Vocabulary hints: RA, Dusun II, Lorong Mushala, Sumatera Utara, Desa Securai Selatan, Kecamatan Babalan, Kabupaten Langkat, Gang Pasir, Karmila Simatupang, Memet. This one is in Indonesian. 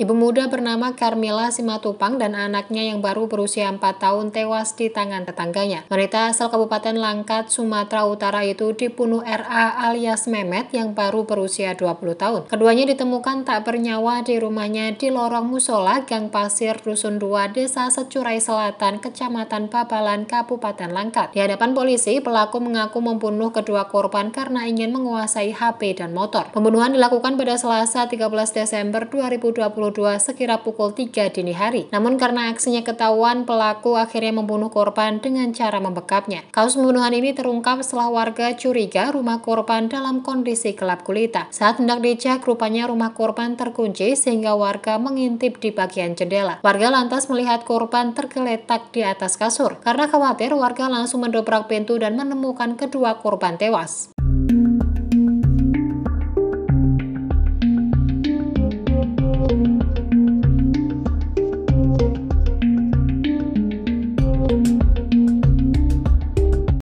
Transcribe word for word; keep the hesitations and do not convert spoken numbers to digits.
Ibu muda bernama Karmila Simatupang dan anaknya yang baru berusia empat tahun tewas di tangan tetangganya. Wanita asal Kabupaten Langkat, Sumatera Utara itu dibunuh R A alias Memet yang baru berusia dua puluh tahun. Keduanya ditemukan tak bernyawa di rumahnya di Lorong Mushala, Gang Pasir, Dusun dua, Desa Securai Selatan, Kecamatan Babalan, Kabupaten Langkat. Di hadapan polisi, pelaku mengaku membunuh kedua korban karena ingin menguasai H P dan motor. Pembunuhan dilakukan pada Selasa tiga belas Desember dua ribu dua puluh dua sekira pukul tiga dini hari. Namun karena aksinya ketahuan, pelaku akhirnya membunuh korban dengan cara membekapnya. Kasus pembunuhan ini terungkap setelah warga curiga rumah korban dalam kondisi gelap gulita. Saat hendak dicek, rupanya rumah korban terkunci sehingga warga mengintip di bagian jendela. Warga lantas melihat korban tergeletak di atas kasur. Karena khawatir, warga langsung mendobrak pintu dan menemukan kedua korban tewas.